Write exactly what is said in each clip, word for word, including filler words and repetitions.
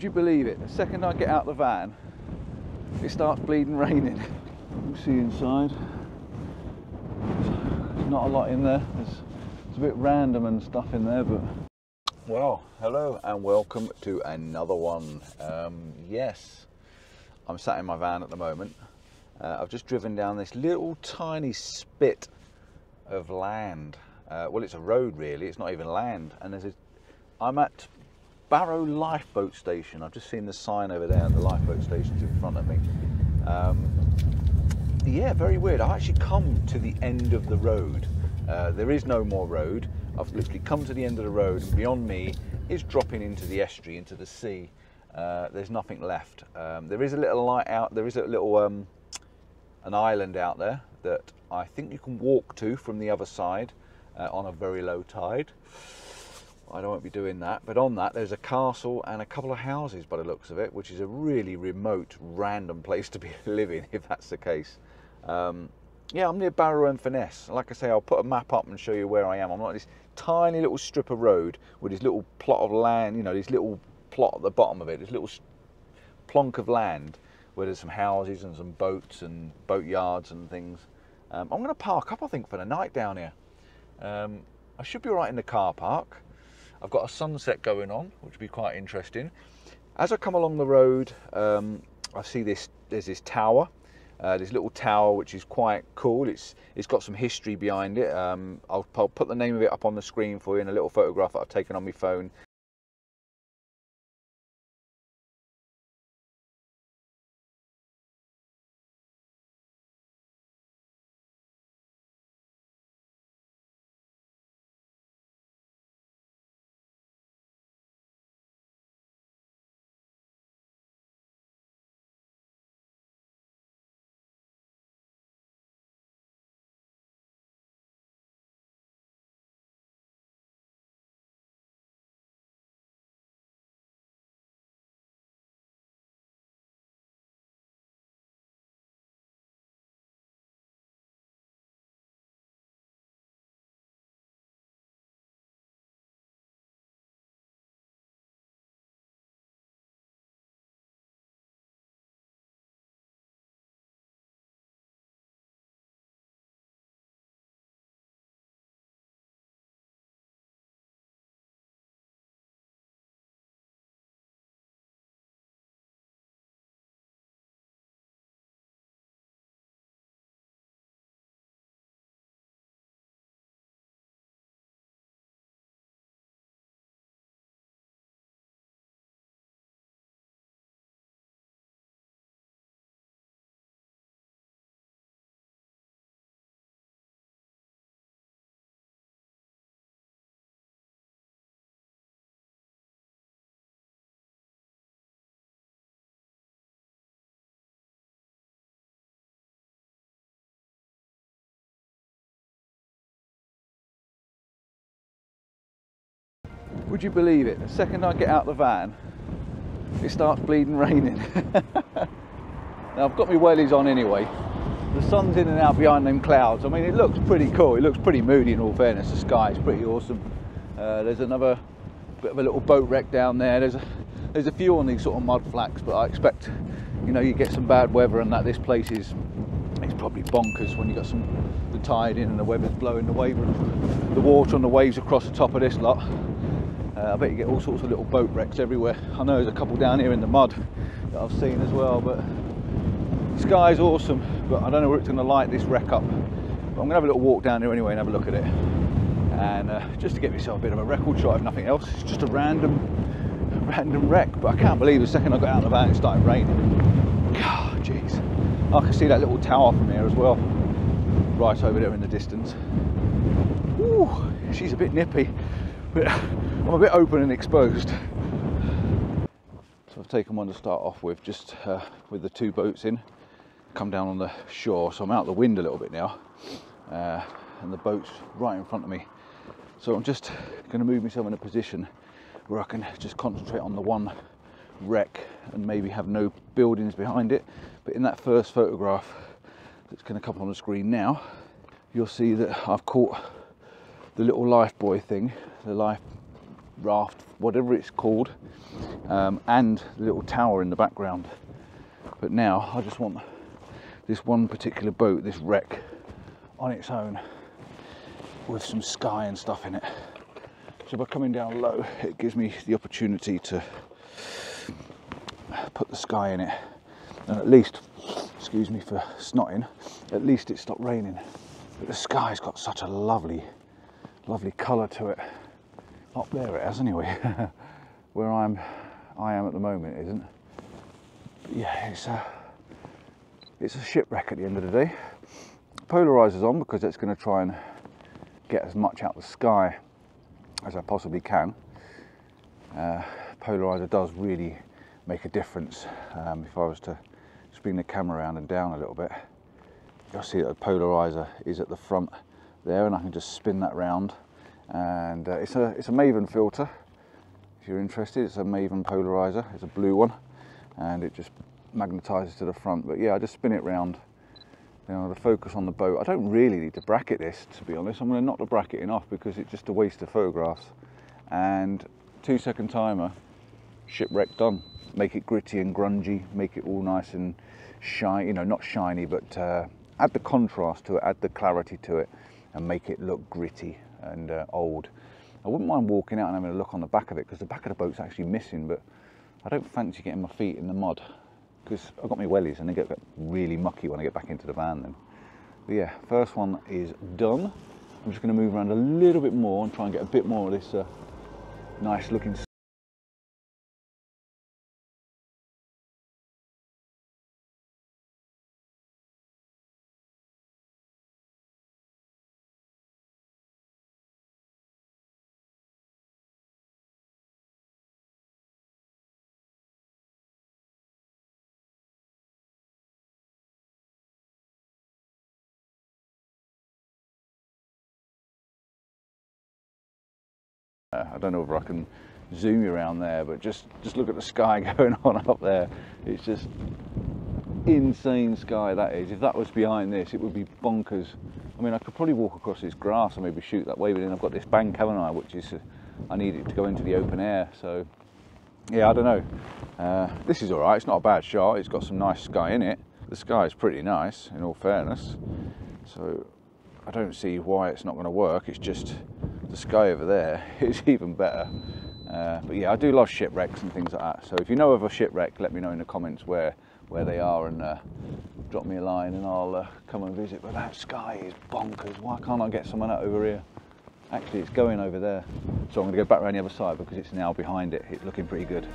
Would you believe it? The second I get out the van, it starts bleeding raining. You can see inside. There's not a lot in there. It's, it's a bit random and stuff in there, but... Well, hello and welcome to another one. Um, yes, I'm sat in my van at the moment. Uh, I've just driven down this little tiny spit of land. Uh, well, it's a road really, it's not even land. And there's a... I'm at... Barrow lifeboat station. I've just seen the sign over there, and the lifeboat station's in front of me. Um, yeah, very weird. I've actually come to the end of the road. Uh, there is no more road. I've literally come to the end of the road, and beyond me is dropping into the estuary, into the sea. Uh, there's nothing left. Um, there is a little light out. There is a little um, an island out there that I think you can walk to from the other side uh, on a very low tide. I won't be doing that, but on that there's a castle and a couple of houses by the looks of it, which is a really remote, random place to be living if that's the case. Um, yeah, I'm near Barrow-in-Furness. Like I say, I'll put a map up and show you where I am. I'm not this tiny little strip of road with this little plot of land, you know, this little plot at the bottom of it, this little plonk of land where there's some houses and some boats and boat yards and things. Um, I'm going to park up, I think, for the night down here. Um, I should be all right in the car park. I've got a sunset going on, which will be quite interesting. As I come along the road, um, I see this, there's this tower, uh, this little tower, which is quite cool. It's, it's got some history behind it. Um, I'll, I'll put the name of it up on the screen for you in a little photograph that I've taken on my phone. Would you believe it? The second I get out the van, it starts bleeding raining. Now I've got my wellies on anyway. The sun's in and out behind them clouds. I mean, it looks pretty cool. It looks pretty moody in all fairness. The sky is pretty awesome. Uh, there's another bit of a little boat wreck down there. There's a, there's a few on these sort of mud flats, but I expect, you know, you get some bad weather and that this place is, it's probably bonkers when you got some, the tide in and the weather's blowing the wave, the water and the waves across the top of this lot. Uh, I bet you get all sorts of little boat wrecks everywhere. I know there's a couple down here in the mud that I've seen as well, but the sky's awesome, but I don't know where it's going to light this wreck up. But I'm going to have a little walk down here anyway and have a look at it. And uh, just to give myself a bit of a record shot, if nothing else. It's just a random, random wreck, but I can't believe the second I got out of the van it started raining. God, jeez. I can see that little tower from here as well, right over there in the distance. Ooh, she's a bit nippy. But I'm a bit open and exposed. So I've taken one to start off with, just uh, with the two boats in, come down on the shore. So I'm out the wind a little bit now, uh, and the boat's right in front of me. So I'm just gonna move myself in a position where I can just concentrate on the one wreck and maybe have no buildings behind it. But in that first photograph that's gonna come on the screen now, you'll see that I've caught the little life buoy thing, the life raft, whatever it's called, um, and the little tower in the background. But now I just want this one particular boat, this wreck, on its own with some sky and stuff in it. So by coming down low, it gives me the opportunity to put the sky in it, and at least, excuse me for snotting, at least it stopped raining. But the sky's got such a lovely, lovely colour to it. Up there it has anyway. Where I'm, I am at the moment isn't. But yeah, it's a, it's a shipwreck at the end of the day. Polarizer's on because it's going to try and get as much out of the sky as I possibly can. Uh, polarizer does really make a difference. Um, if I was to spin the camera around and down a little bit, you'll see that the polarizer is at the front there, and I can just spin that round. And uh, it's a it's a Maven filter. If you're interested, it's a Maven polarizer. It's a blue one, and it just magnetizes to the front. But yeah, I just spin it round. You know, the focus on the boat. I don't really need to bracket this, to be honest. I'm going to knock the bracketing off because it's just a waste of photographs. And two second timer, shipwreck done. Make it gritty and grungy. Make it all nice and shiny. You know, not shiny, but uh, add the contrast to it. Add the clarity to it, and make it look gritty and uh, old. I wouldn't mind walking out and having a look on the back of it, because the back of the boat's actually missing, but I don't fancy getting my feet in the mud because I've got my wellies and they get really mucky when I get back into the van then. But yeah, first one is done. I'm just going to move around a little bit more and try and get a bit more of this uh, nice looking stuff. I don't know if I can zoom you around there, but just just look at the sky going on up there. It's just insane sky, that is. If that was behind this, it would be bonkers. I mean, I could probably walk across this grass and maybe shoot that way, but then I've got this bank, haven't I, which is, I need it to go into the open air. So yeah, I don't know. Uh, this is all right. It's not a bad shot. It's got some nice sky in it. The sky is pretty nice, in all fairness, so I don't see why it's not going to work. It's just the sky over there is even better. Uh, but yeah, I do love shipwrecks and things like that. So if you know of a shipwreck, let me know in the comments where where they are, and uh, drop me a line and I'll uh, come and visit. But that sky is bonkers. Why can't I get someone out over here? Actually, it's going over there. So I'm going to go back around the other side because it's now behind it. It's looking pretty good.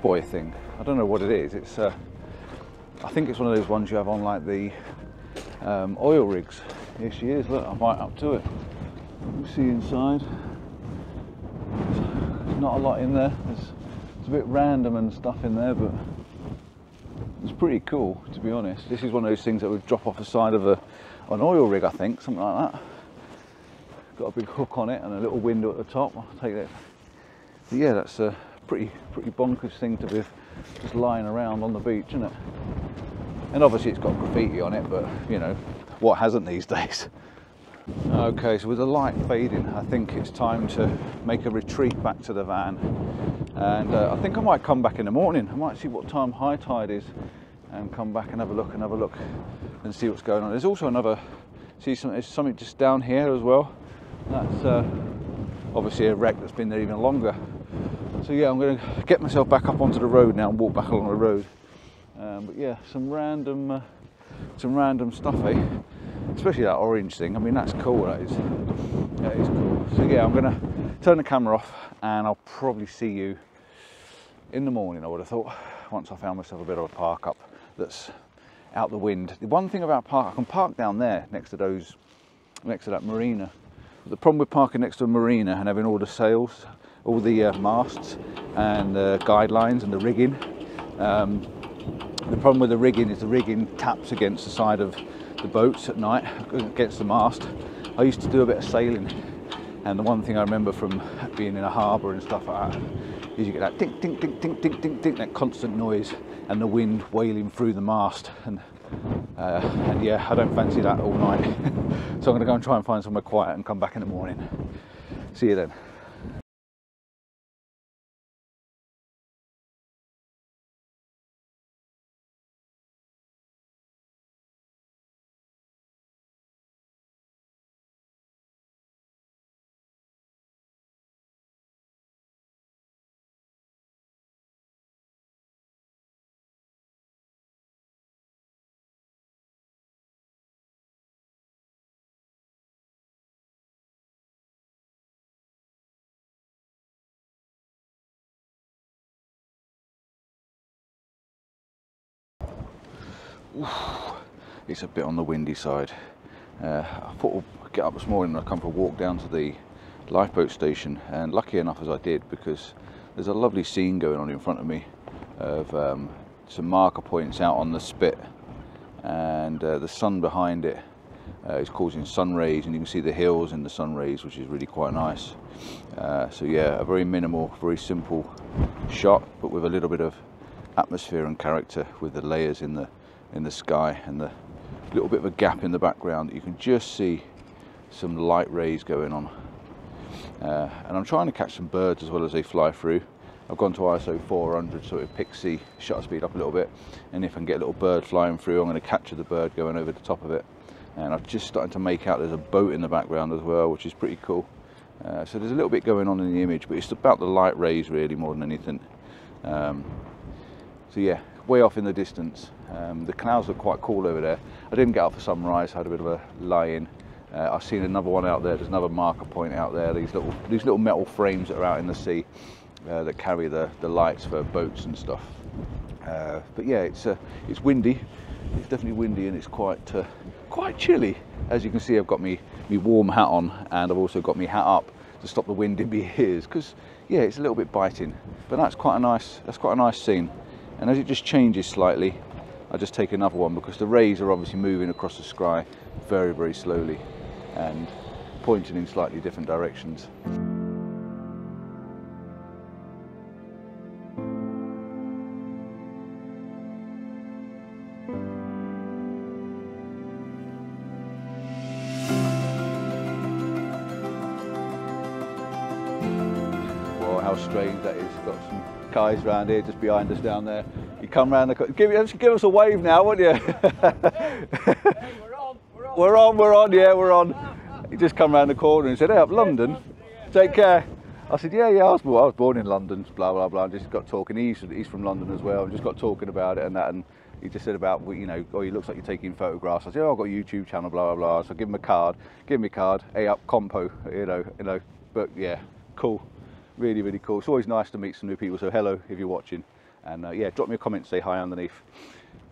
Boy thing. I don't know what it is. It's uh, I think it's one of those ones you have on like the um, oil rigs. Here she is. Look, I'm right up to it. You see inside. There's not a lot in there. It's, it's a bit random and stuff in there, but it's pretty cool, to be honest. This is one of those things that would drop off the side of a an oil rig, I think, something like that. Got a big hook on it and a little window at the top. I'll take that. But yeah, that's a. Uh, Pretty, pretty bonkers thing to be just lying around on the beach, isn't it? And obviously it's got graffiti on it, but you know, what hasn't these days? Okay, so with the light fading, I think it's time to make a retreat back to the van. And uh, I think I might come back in the morning. I might see what time high tide is and come back and have a look and have a look and see what's going on. There's also another, see some, there's something just down here as well. That's uh, obviously a wreck that's been there even longer. So yeah, I'm going to get myself back up onto the road now and walk back along the road. Um, but yeah, some random, uh, some random stuff, eh? Especially that orange thing. I mean, that's cool. That is, that is cool. So yeah, I'm going to turn the camera off, and I'll probably see you in the morning, I would have thought, once I found myself a bit of a park up that's out the wind. The one thing about park, I can park down there next to those, next to that marina. But the problem with parking next to a marina and having all the sails all the uh, masts and the guidelines and the rigging. Um, the problem with the rigging is the rigging taps against the side of the boats at night, against the mast. I used to do a bit of sailing, and the one thing I remember from being in a harbour and stuff like that is you get that tink, tink, tink, tink, tink, tink, tink, that constant noise and the wind wailing through the mast. And, uh, and yeah, I don't fancy that all night. So I'm going to go and try and find somewhere quiet and come back in the morning. See you then. It's a bit on the windy side. Uh, I thought I'd get up this morning and I'd come for a walk down to the lifeboat station, and lucky enough as I did, because there's a lovely scene going on in front of me of um, some marker points out on the spit, and uh, the sun behind it uh, is causing sun rays, and you can see the hills in the sun rays, which is really quite nice. Uh, so yeah, a very minimal, very simple shot, but with a little bit of atmosphere and character with the layers in the in the sky and the little bit of a gap in the background that you can just see some light rays going on. Uh, and I'm trying to catch some birds as well as they fly through. I've gone to I S O four hundred, so it picks the shutter speed up a little bit, and if I can get a little bird flying through, I'm going to capture the bird going over the top of it. And I've just started to make out there's a boat in the background as well, which is pretty cool. Uh, so there's a little bit going on in the image, but it's about the light rays really more than anything. Um, so yeah, way off in the distance. Um, the canals look quite cool over there. I didn't get up for sunrise, had a bit of a lie-in. Uh, I've seen another one out there, there's another marker point out there, these little these little metal frames that are out in the sea uh, that carry the, the lights for boats and stuff. Uh, but yeah, it's uh, it's windy, it's definitely windy, and it's quite uh, quite chilly. As you can see, I've got me, me warm hat on, and I've also got me hat up to stop the wind in my ears, because yeah, it's a little bit biting. But that's quite a nice, that's quite a nice scene. And as it just changes slightly, I just take another one, because the rays are obviously moving across the sky very, very slowly and pointing in slightly different directions. Well, how strange that is. Got some guys round here just behind us down there. You come round the corner. Give, give us a wave now, won't you? Hey, hey, we're on, we're on. We're on, we're on, yeah, we're on. You just come round the corner and said, hey, up London, take care. I said, yeah, yeah, I was, well, I was born in London, blah, blah, blah. And just got talking, he's, he's from London as well, and just got talking about it and that. And he just said about, you know, oh, he looks like you're taking photographs. I said, oh, I've got a YouTube channel, blah, blah, blah. So I give him a card, give him a card, hey, up compo, you know, you know. But yeah, cool. Really, really cool. It's always nice to meet some new people, so hello if you're watching. And uh, yeah, drop me a comment, say hi underneath.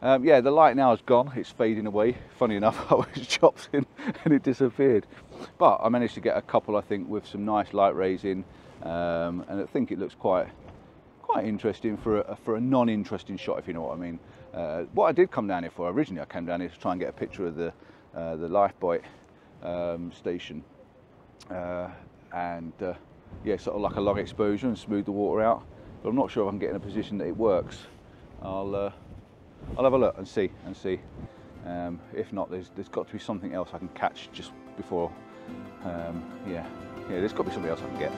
Um, yeah, the light now is gone, it's fading away. Funny enough, I was chopped in and it disappeared. But I managed to get a couple, I think, with some nice light rays in. Um, and I think it looks quite quite interesting for a, for a non-interesting shot, if you know what I mean. Uh, what I did come down here for, originally I came down here to try and get a picture of the, uh, the lifeboat um, station. Uh, and uh, yeah, sort of like a long exposure and smooth the water out. But I'm not sure if I can get in a position that it works. I'll uh, I'll have a look and see and see. Um, if not, there's there's got to be something else I can catch just before. Um, yeah, yeah, there's got to be something else I can get.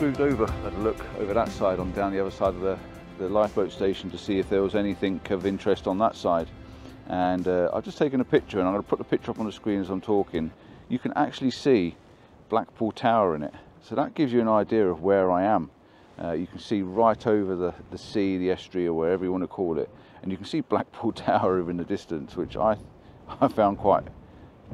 Moved over, had a look over that side on down the other side of the, the lifeboat station to see if there was anything of interest on that side, and uh, I've just taken a picture, and I'm going to put the picture up on the screen as I'm talking. You can actually see Blackpool Tower in it, so that gives you an idea of where I am. Uh, you can see right over the, the sea, the estuary, or wherever you want to call it, and you can see Blackpool Tower over in the distance, which I I found quite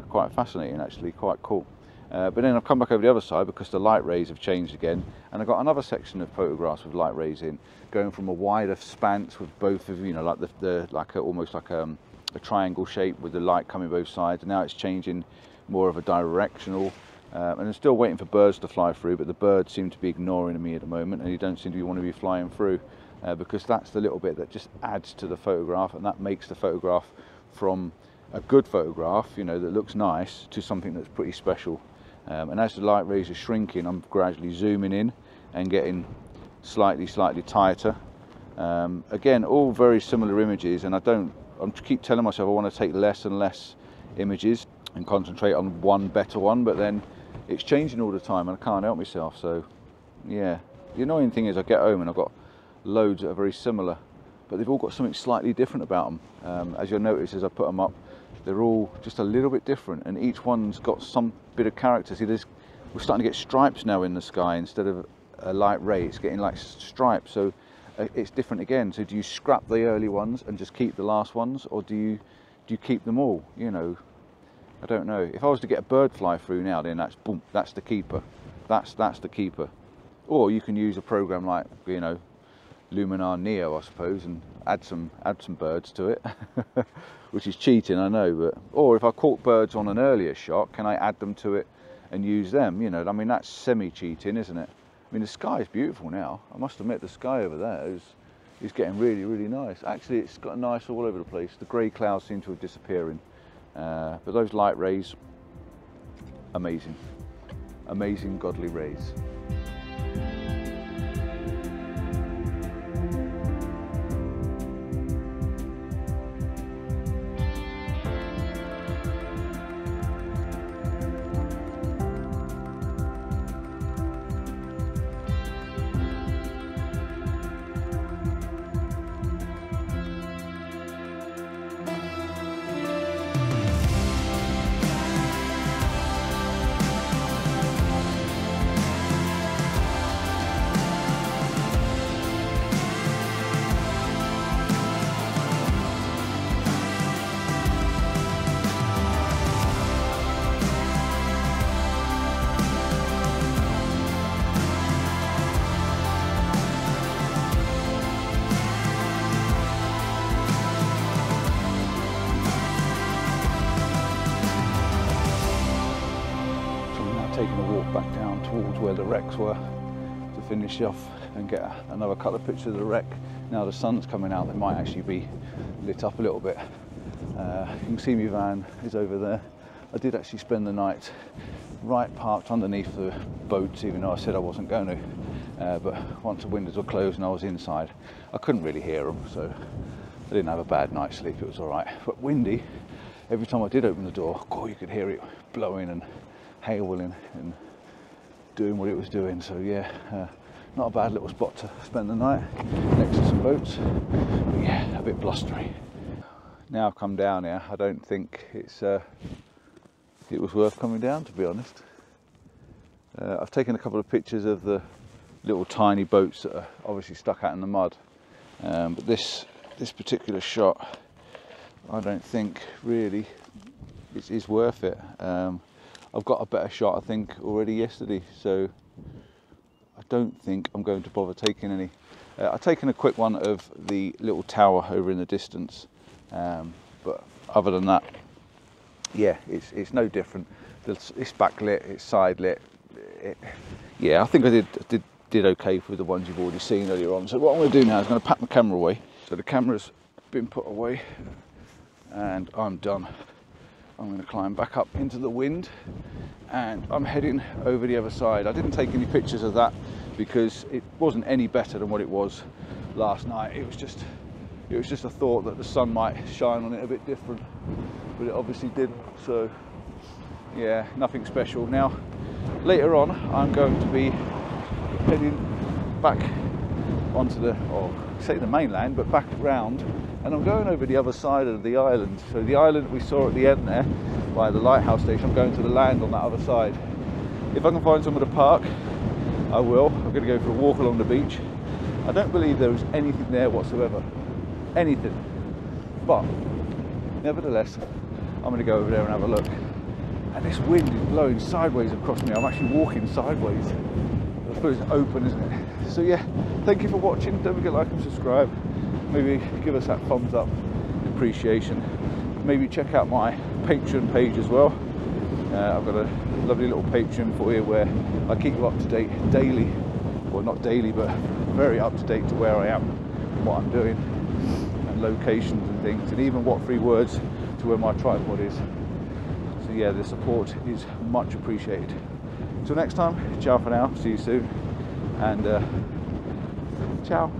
quite fascinating, actually, quite cool. Uh, but then I've come back over the other side because the light rays have changed again, and I've got another section of photographs with light rays in, going from a wider expanse with both of, you know, like the, the like a, almost like a, a triangle shape with the light coming both sides, and now it's changing more of a directional. Uh, and I'm still waiting for birds to fly through, but the birds seem to be ignoring me at the moment, and you don't seem to want to be flying through, uh, because that's the little bit that just adds to the photograph, and that makes the photograph from a good photograph, you know, that looks nice, to something that's pretty special. Um, and as the light rays are shrinking, I'm gradually zooming in and getting slightly, slightly tighter. Um, again, all very similar images, and I don't, I keep telling myself I want to take less and less images and concentrate on one better one, but then it's changing all the time and I can't help myself. So yeah, the annoying thing is I get home and I've got loads that are very similar, but they've all got something slightly different about them. Um, as you'll notice as I put them up, they're all just a little bit different, and each one's got some bit of character. See, there's, we're starting to get stripes now in the sky instead of a light ray. It's getting like stripes, so it's different again. So do you scrap the early ones and just keep the last ones, or do you do you keep them all? You know, I don't know. If I was to get a bird fly through now, then that's boom, that's the keeper. That's that's the keeper. Or you can use a program like, you know, Luminar Neo, I suppose, and add some add some birds to it, which is cheating, I know. But or if I caught birds on an earlier shot, can I add them to it and use them? You know, I mean, that's semi-cheating, isn't it? I mean, the sky is beautiful now. I must admit, the sky over there is is getting really, really nice. Actually, it's got nice all over the place. The grey clouds seem to have disappeared, uh, but those light rays, amazing, amazing, godly rays. Were to finish off and get another couple of pictures of the wreck. Now the sun's coming out, they might actually be lit up a little bit. Uh, you can see my van is over there. I did actually spend the night right parked underneath the boats, even though I said I wasn't going to. Uh, but once the windows were closed and I was inside, I couldn't really hear them, so I didn't have a bad night's sleep. It was all right. But windy, every time I did open the door, oh, you could hear it blowing and hailing and doing what it was doing. So yeah, uh, not a bad little spot to spend the night, next to some boats, but yeah, a bit blustery. Now I've come down here, I don't think it's uh, it was worth coming down, to be honest. Uh, I've taken a couple of pictures of the little tiny boats that are obviously stuck out in the mud, um, but this this particular shot, I don't think really it is worth it. Um, I've got a better shot, I think, already yesterday, so I don't think I'm going to bother taking any. Uh, I've taken a quick one of the little tower over in the distance, um, but other than that, yeah, it's it's no different. It's, it's backlit, it's side lit. It, yeah, I think I did did did okay with the ones you've already seen earlier on. So what I'm going to do now is I'm going to pack my camera away. So the camera's been put away, and I'm done. I'm going to climb back up into the wind and I'm heading over the other side. I didn't take any pictures of that because it wasn't any better than what it was last night. It was just it was just a thought that the sun might shine on it a bit different, but it obviously didn't. So yeah, nothing special. Now later on I'm going to be heading back onto the, or say the mainland, but back round, and I'm going over the other side of the island. So the island we saw at the end there by the lighthouse station, I'm going to the land on that other side. If I can find somewhere to park, I will. I'm going to go for a walk along the beach. I don't believe there was anything there whatsoever, anything, but nevertheless I'm going to go over there and have a look. and this wind is blowing sideways across me. I'm actually walking sideways. I suppose it's open, isn't it? So yeah, thank you for watching. Don't forget to like and subscribe. Maybe give us that thumbs up in appreciation. Maybe check out my Patreon page as well. Uh, I've got a lovely little Patreon for you where I keep you up to date daily, well not daily, but very up to date to where I am, and what I'm doing, and locations and things, and even what three words to where my tripod is. So yeah, the support is much appreciated. Till next time, ciao for now, see you soon, and uh, ciao.